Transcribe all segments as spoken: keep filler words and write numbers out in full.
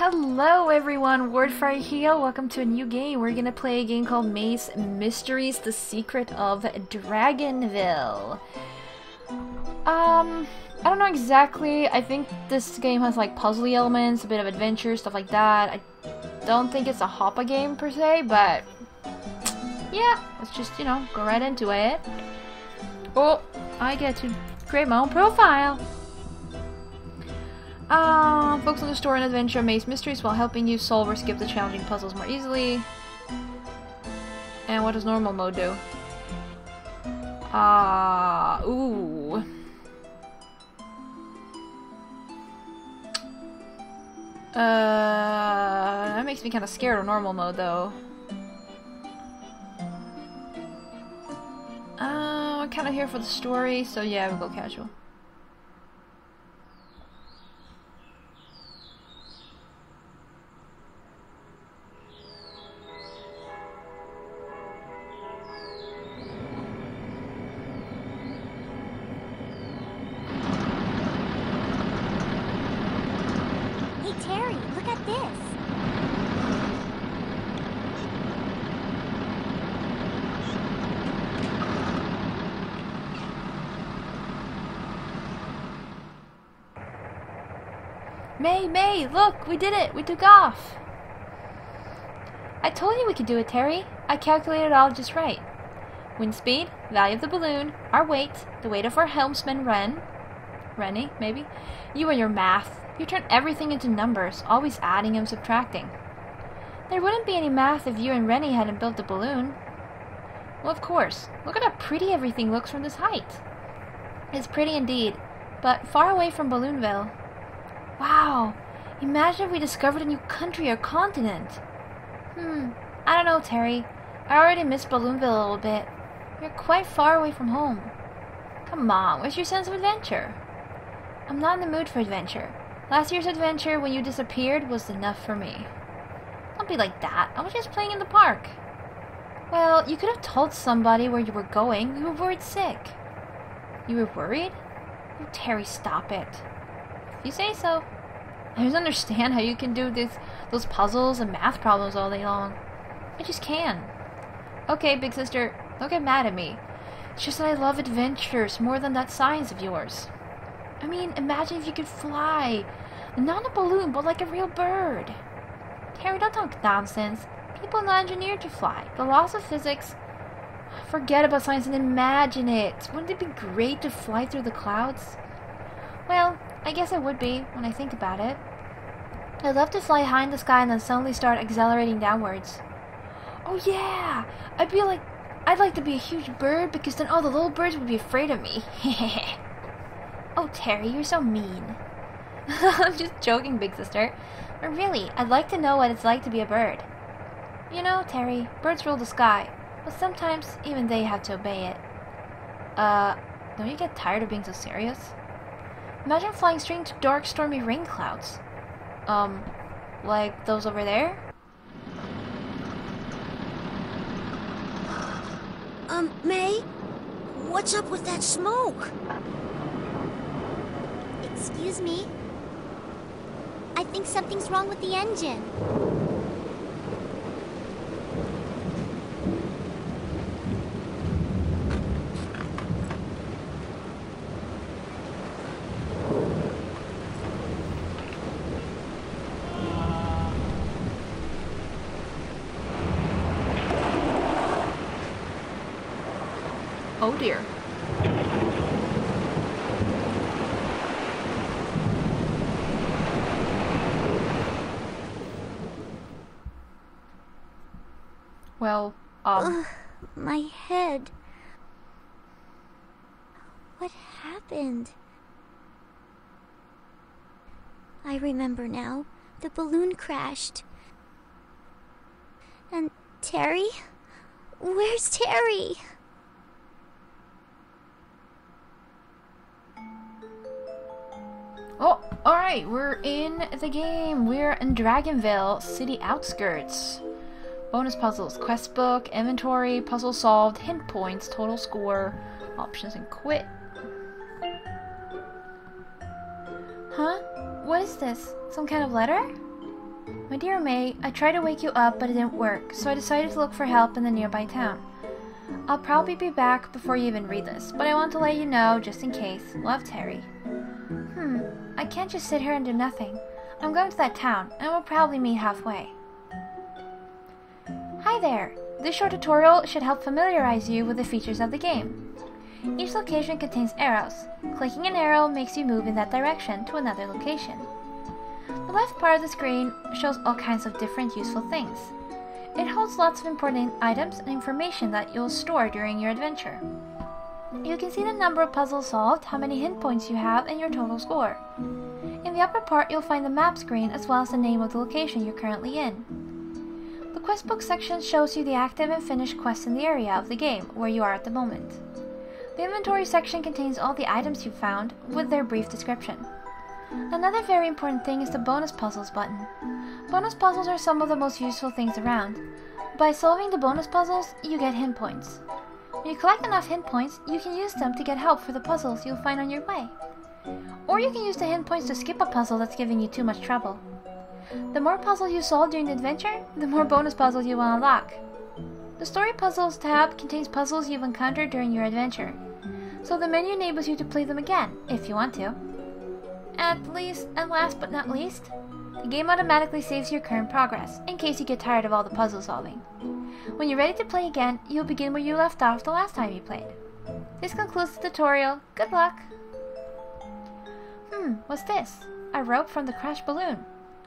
Hello everyone, Wardfire here. Welcome to a new game. We're gonna play a game called May's Mysteries: The Secret of Dragonville. Um, I don't know exactly. I think this game has like puzzly elements, a bit of adventure, stuff like that. I don't think it's a hoppa game per se, but yeah, let's just, you know, go right into it. Oh, I get to create my own profile. Um, focus on the story and adventure of May's Mysteries while helping you solve or skip the challenging puzzles more easily. And what does normal mode do? Ah, uh, ooh. Uh, that makes me kind of scared of normal mode, though. Uh, I'm kind of here for the story, so yeah, we'll go casual. May, May, look! We did it! We took off! I told you we could do it, Terry. I calculated it all just right. Wind speed, value of the balloon, our weight, the weight of our helmsman, Ren. Rennie, maybe? You and your math. You turn everything into numbers, always adding and subtracting. There wouldn't be any math if you and Rennie hadn't built the balloon. Well, of course. Look at how pretty everything looks from this height. It's pretty indeed, but far away from Balloonville. Wow, imagine if we discovered a new country or continent. Hmm, I don't know, Terry. I already miss Balloonville a little bit. You're quite far away from home. Come on, where's your sense of adventure? I'm not in the mood for adventure. Last year's adventure when you disappeared was enough for me. Don't be like that. I was just playing in the park. Well, you could have told somebody where you were going. You were worried sick. You were worried? Oh, Terry, stop it. If you say so. I just understand how you can do this, those puzzles and math problems all day long. I just can. Okay, big sister, don't get mad at me. It's just that I love adventures more than that science of yours. I mean, imagine if you could fly. Not in a balloon, but like a real bird. Terry, don't talk nonsense. People are not engineered to fly. The laws of physics... Forget about science and imagine it. Wouldn't it be great to fly through the clouds? Well... I guess it would be, when I think about it. I'd love to fly high in the sky and then suddenly start accelerating downwards. Oh yeah! I'd be like... I'd like to be a huge bird, because then all the little birds would be afraid of me. Oh, Terry, you're so mean. I'm just joking, big sister. But really, I'd like to know what it's like to be a bird. You know, Terry, birds rule the sky, but sometimes even they have to obey it. Uh, don't you get tired of being so serious? Imagine flying straight into dark, stormy rain clouds. Um, like those over there? Um, May? What's up with that smoke? Excuse me. I think something's wrong with the engine. Oh dear. Well, um... Ugh, my head. What happened? I remember now. The balloon crashed. And Terry? Where's Terry? Oh, alright, we're in the game. We're in Dragonville, city outskirts. Bonus puzzles, quest book, inventory, puzzle solved, hint points, total score, options, and quit. Huh? What is this? Some kind of letter? My dear May, I tried to wake you up, but it didn't work, so I decided to look for help in the nearby town. I'll probably be back before you even read this, but I want to let you know just in case. Love, Terry. Hmm, I can't just sit here and do nothing. I'm going to that town, and we'll probably meet halfway. Hi there! This short tutorial should help familiarize you with the features of the game. Each location contains arrows. Clicking an arrow makes you move in that direction to another location. The left part of the screen shows all kinds of different useful things. It holds lots of important items and information that you'll store during your adventure. You can see the number of puzzles solved, how many hit points you have, and your total score. In the upper part, you'll find the map screen as well as the name of the location you're currently in. The quest book section shows you the active and finished quests in the area of the game where you are at the moment. The inventory section contains all the items you've found, with their brief description. Another very important thing is the bonus puzzles button. Bonus puzzles are some of the most useful things around. By solving the bonus puzzles, you get hint points. When you collect enough hint points, you can use them to get help for the puzzles you'll find on your way. Or you can use the hint points to skip a puzzle that's giving you too much trouble. The more puzzles you solve during the adventure, the more bonus puzzles you will unlock. The Story Puzzles tab contains puzzles you've encountered during your adventure, so the menu enables you to play them again, if you want to. At least, and last but not least, the game automatically saves your current progress, in case you get tired of all the puzzle solving. When you're ready to play again, you'll begin where you left off the last time you played. This concludes the tutorial. Good luck! Hmm, what's this? A rope from the crashed balloon.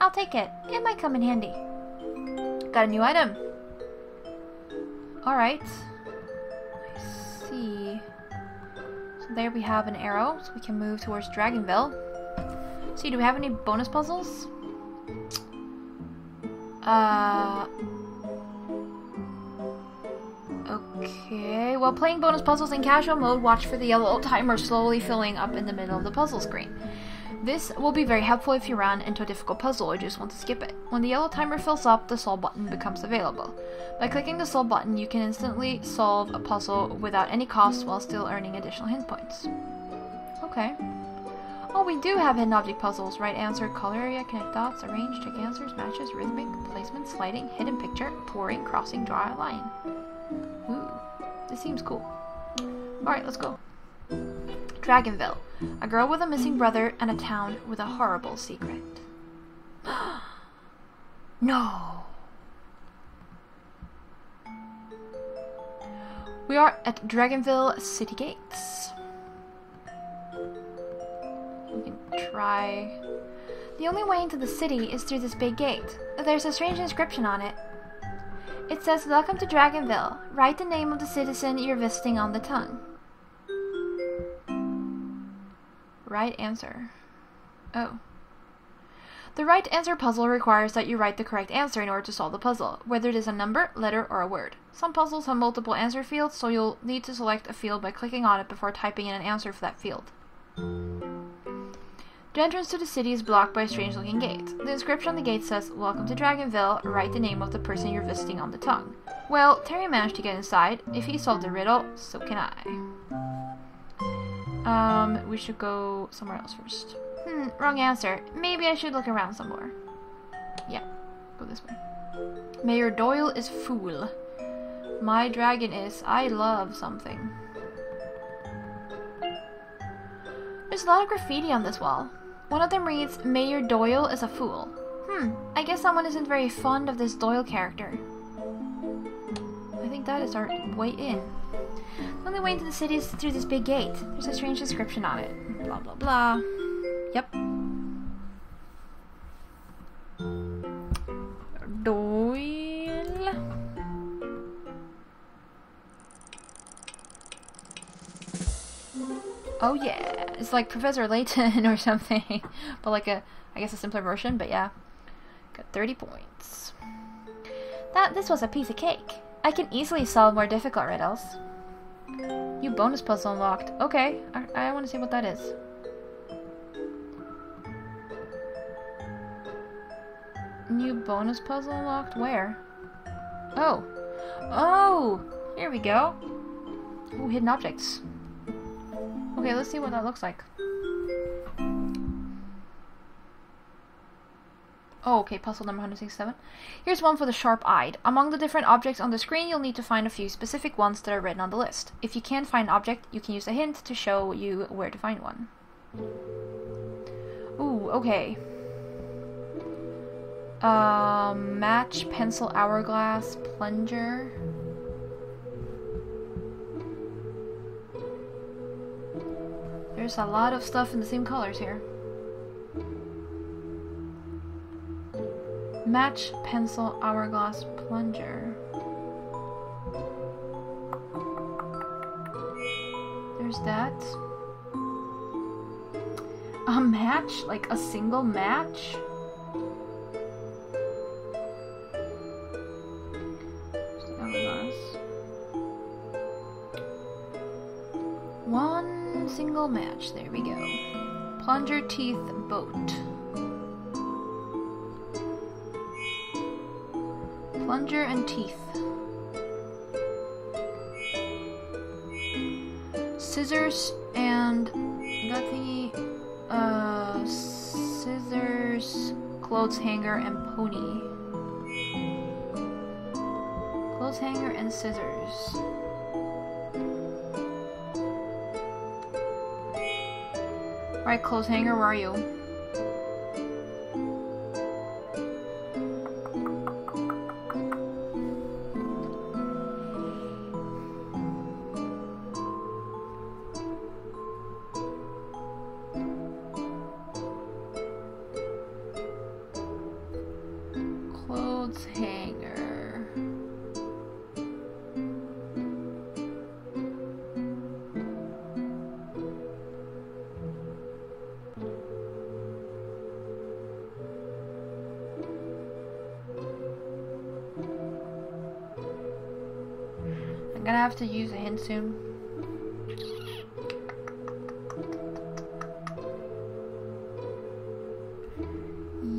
I'll take it. It might come in handy. Got a new item. Alright. I see. So there we have an arrow, so we can move towards Dragonville. See, do we have any bonus puzzles? Uh... Okay, while playing bonus puzzles in casual mode, watch for the yellow timer slowly filling up in the middle of the puzzle screen. This will be very helpful if you run into a difficult puzzle or just want to skip it. When the yellow timer fills up, the solve button becomes available. By clicking the solve button, you can instantly solve a puzzle without any cost while still earning additional hint points. Okay. Oh, we do have hidden object puzzles. Right answer, color area, connect dots, arrange, check answers, matches, rhythmic, placement, sliding, hidden picture, pouring, crossing, draw a line. Ooh, this seems cool. Alright, let's go. Dragonville, a girl with a missing brother and a town with a horrible secret. No! We are at Dragonville City Gates. We can try... The only way into the city is through this big gate. There's a strange inscription on it. It says, "Welcome to Dragonville. Write the name of the citizen you're visiting on the tongue." Right answer. Oh. The right answer puzzle requires that you write the correct answer in order to solve the puzzle, whether it is a number, letter, or a word. Some puzzles have multiple answer fields, so you'll need to select a field by clicking on it before typing in an answer for that field. The entrance to the city is blocked by a strange-looking gate. The inscription on the gate says, "Welcome to Dragonville, write the name of the person you're visiting on the tongue." Well, Terry managed to get inside. If he solved the riddle, so can I. Um, we should go somewhere else first. Hmm, wrong answer. Maybe I should look around some more. Yeah, go this way. Mayor Doyle is fool. My dragon is. I love something. There's a lot of graffiti on this wall. One of them reads, "Mayor Doyle is a fool." Hmm, I guess someone isn't very fond of this Doyle character. I think that is our way in. The only way into the city is through this big gate. There's a strange description on it. Blah, blah, blah. Yep. Doyle. Oh, yeah. It's like Professor Layton or something. But like a, I guess a simpler version, but yeah. Got thirty points. That, this was a piece of cake. I can easily solve more difficult riddles. New bonus puzzle unlocked. Okay, I, I want to see what that is. New bonus puzzle unlocked? Where? Oh. Oh! Here we go. Ooh, hidden objects. Okay, let's see what that looks like. Oh, okay, puzzle number one hundred sixty-seven. Here's one for the sharp-eyed. Among the different objects on the screen, you'll need to find a few specific ones that are written on the list. If you can't find an object, you can use a hint to show you where to find one. Ooh, okay. Uh, match, pencil, hourglass, plunger. There's a lot of stuff in the same colors here. Match, pencil, hourglass, plunger. There's that. A match? Like a single match? Hourglass. One single match. There we go. Plunger, teeth, boat. Plunger and teeth. Scissors and that thingy. Uh, scissors, clothes hanger, and pony. Clothes hanger and scissors. Right, clothes hanger, where are you? I'm gonna have to use a hint soon.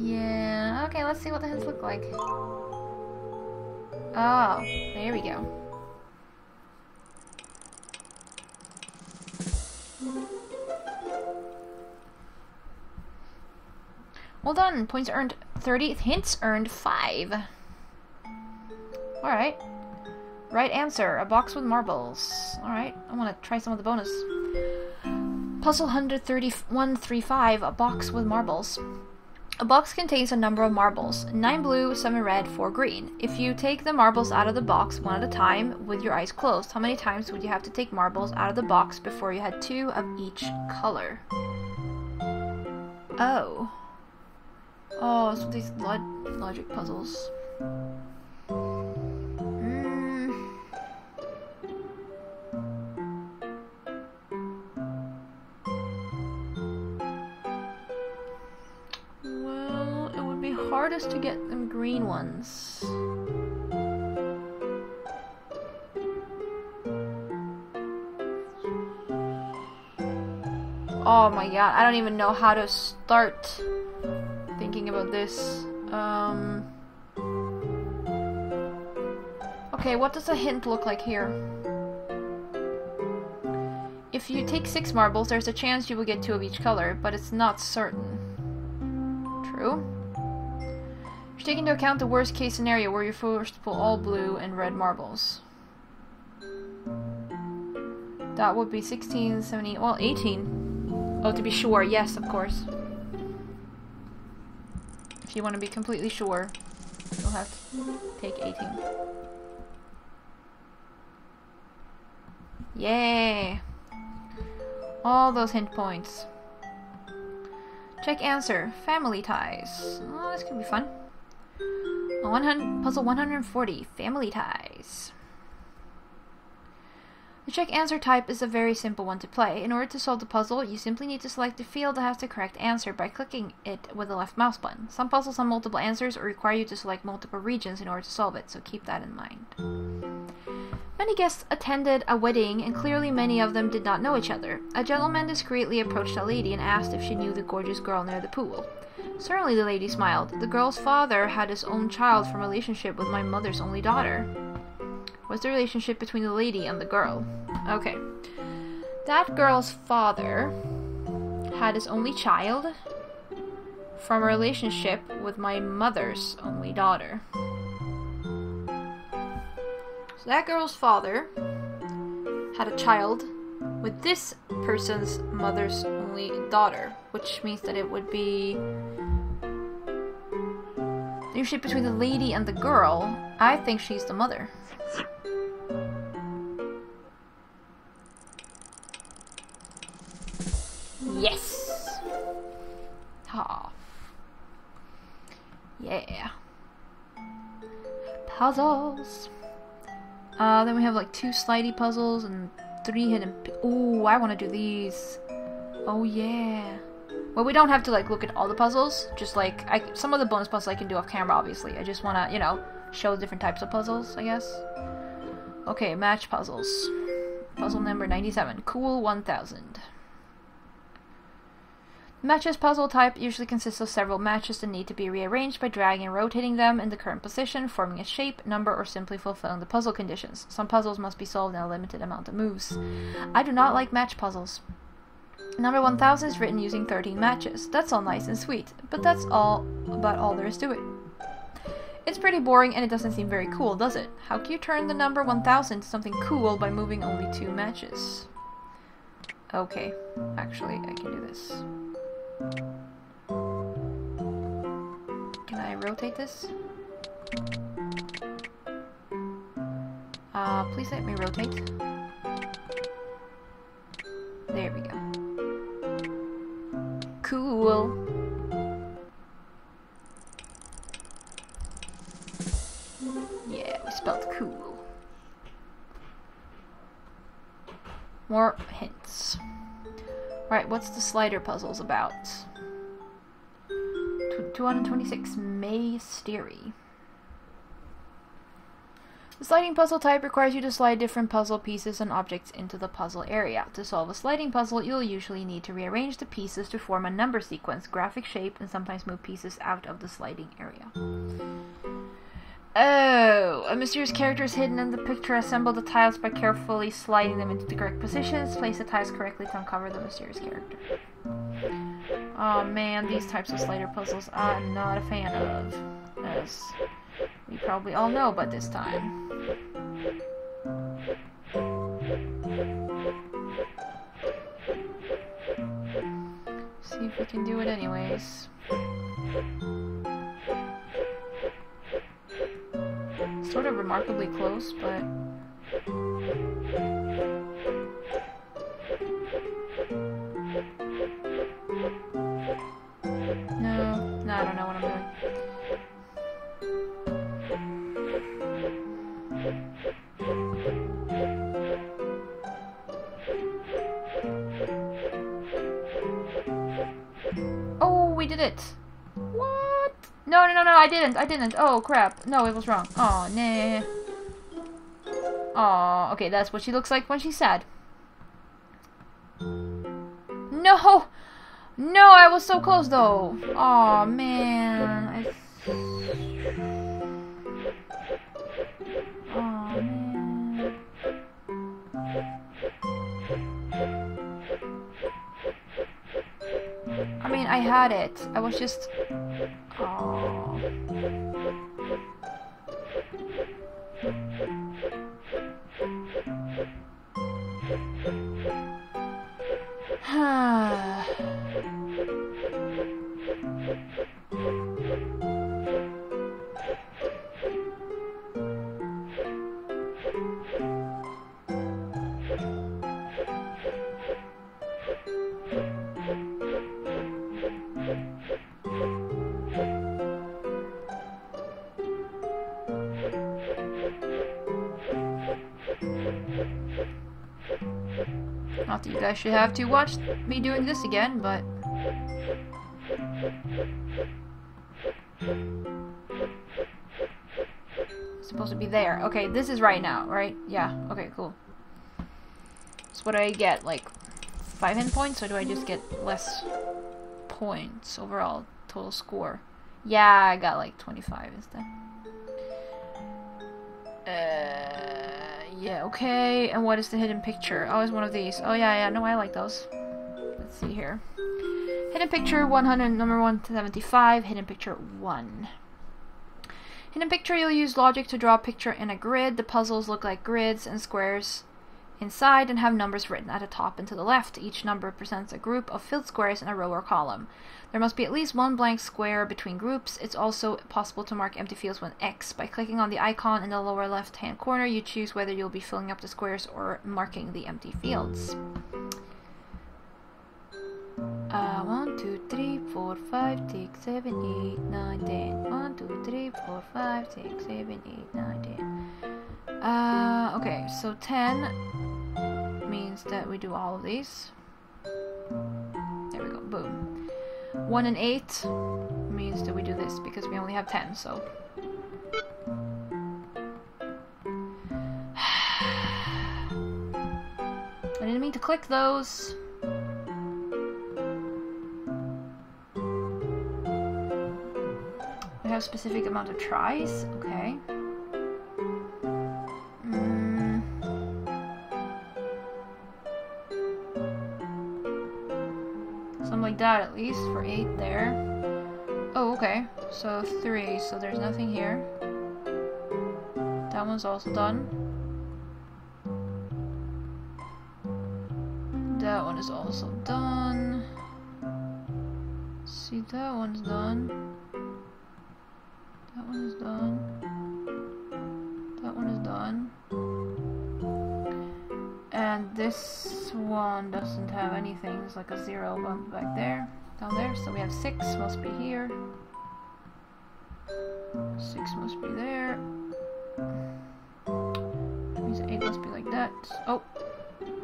Yeah, okay, let's see what the hints look like. Oh, there we go. Well done, points earned thirty, hints earned five. Alright. Right answer, a box with marbles. Alright, I want to try some of the bonus. Puzzle one thirty-one thirty-five, a box with marbles. A box contains a number of marbles, nine blue, seven red, four green. If you take the marbles out of the box one at a time with your eyes closed, how many times would you have to take marbles out of the box before you had two of each color? Oh. Oh, some of these log logic puzzles. Hardest to get them green ones. Oh my god, I don't even know how to start thinking about this. Um, okay, what does a hint look like here? If you take six marbles, there's a chance you will get two of each color, but it's not certain. True? Take into account the worst case scenario where you're forced to pull all blue and red marbles. That would be sixteen, seventeen, well, eighteen. Oh, to be sure, yes, of course. If you want to be completely sure, you'll have to take eighteen. Yay! All those hint points. Check answer. Family ties. Oh, this could be fun. one hundred, puzzle one hundred forty, family ties. The check answer type is a very simple one to play. In order to solve the puzzle, you simply need to select the field that has the correct answer by clicking it with the left mouse button. Some puzzles have multiple answers or require you to select multiple regions in order to solve it, so keep that in mind. Many guests attended a wedding, and clearly many of them did not know each other. A gentleman discreetly approached a lady and asked if she knew the gorgeous girl near the pool. Certainly the lady smiled. The girl's father had his own child from a relationship with my mother's only daughter. What's the relationship between the lady and the girl? Okay. That girl's father had his only child from a relationship with my mother's only daughter. So that girl's father had a child with this person's mother's only daughter, which means that it would be usually between the lady and the girl. I think she's the mother. Yes! Ha. Yeah. Puzzles. Uh, then we have like two slidey puzzles and three hidden p- Ooh, I want to do these. Oh yeah. Well, we don't have to like look at all the puzzles. Just like, I, some of the bonus puzzles I can do off camera, obviously. I just want to, you know, show different types of puzzles, I guess. Okay, match puzzles. Puzzle number ninety-seven. Cool one thousand. Matches puzzle type usually consists of several matches that need to be rearranged by dragging and rotating them in the current position, forming a shape, number, or simply fulfilling the puzzle conditions. Some puzzles must be solved in a limited amount of moves. I do not like match puzzles. Number one thousand is written using thirteen matches. That's all nice and sweet, but that's all about all there is to it. It's pretty boring and it doesn't seem very cool, does it? How can you turn the number one thousand to something cool by moving only two matches? Okay, actually, I can do this. Can I rotate this? Uh, please let me rotate. There we go. Cool. Yeah, we spelled cool. More hints. Right, what's the slider puzzles about? two hundred twenty-six, May's Mysteries. The sliding puzzle type requires you to slide different puzzle pieces and objects into the puzzle area. To solve a sliding puzzle, you'll usually need to rearrange the pieces to form a number sequence, graphic shape, and sometimes move pieces out of the sliding area. Oh, a mysterious character is hidden in the picture. Assemble the tiles by carefully sliding them into the correct positions. Place the tiles correctly to uncover the mysterious character. Oh man, these types of slider puzzles I'm not a fan of, as we probably all know by this time. See if we can do it anyways. Sort of remarkably close, but no, no, I don't know what I'm doing. Oh, we did it! What? No, no, no, no, I didn't, I didn't. Oh, crap. No, it was wrong. Oh, nah. Aw, okay, that's what she looks like when she's sad. No! No, I was so close, though. Aw, man. I... Aw, man. I mean, I had it. I was just... Oh. Not that you guys should have to watch me doing this again, but... It's supposed to be there. Okay, this is right now, right? Yeah, okay, cool. So what do I get? Like, five hit points, or do I just get less points overall? Total score. Yeah, I got like twenty-five instead. Yeah, okay, and what is the hidden picture? Oh, it's one of these. Oh, yeah, yeah, no, I like those. Let's see here. Hidden Picture one hundred, number one seventy-five, Hidden Picture one. Hidden Picture, you'll use logic to draw a picture in a grid. The puzzles look like grids and squares inside and have numbers written at the top and to the left. Each number presents a group of filled squares in a row or column. There must be at least one blank square between groups. It's also possible to mark empty fields with X. By clicking on the icon in the lower left-hand corner, you choose whether you'll be filling up the squares or marking the empty fields. Uh, one, two, three, four, five, six, seven, eight, nine, ten. one, two, three, four, five, six, seven, eight, nine, ten. Uh, okay, so ten means that we do all of these. There we go, boom. one and eight means that we do this because we only have ten, so. I didn't mean to click those. A specific amount of tries, okay. Mm. Something like that, at least for eight there. Oh, okay. So three. So there's nothing here. That one's also done. That one is also done. See, that one's done. That one is done. That one is done. And this one doesn't have anything. It's like a zero bump back there. Down there. So we have six must be here. Six must be there. That means eight must be like that. Oh,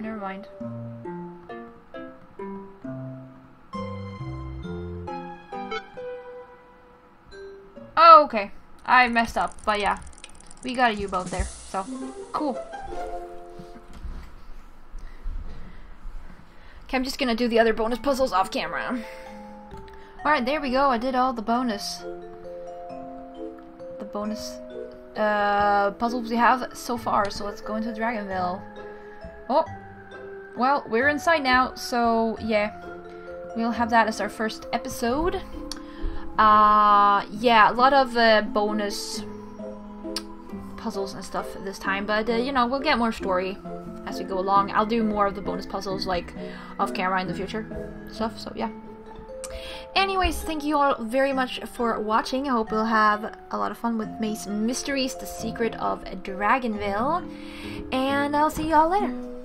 never mind. Okay, I messed up, but yeah, we got a U-boat there, so cool. Okay, I'm just gonna do the other bonus puzzles off camera. Alright, there we go, I did all the bonus. The bonus uh, puzzles we have so far, so let's go into Dragonville. Oh, well, we're inside now, so yeah, we'll have that as our first episode. Uh, yeah, a lot of uh, bonus puzzles and stuff this time, but uh, you know, we'll get more story as we go along. I'll do more of the bonus puzzles like off camera in the future stuff, so yeah. Anyways, thank you all very much for watching. I hope you'll have a lot of fun with May's Mysteries, The Secret of Dragonville, and I'll see you all later.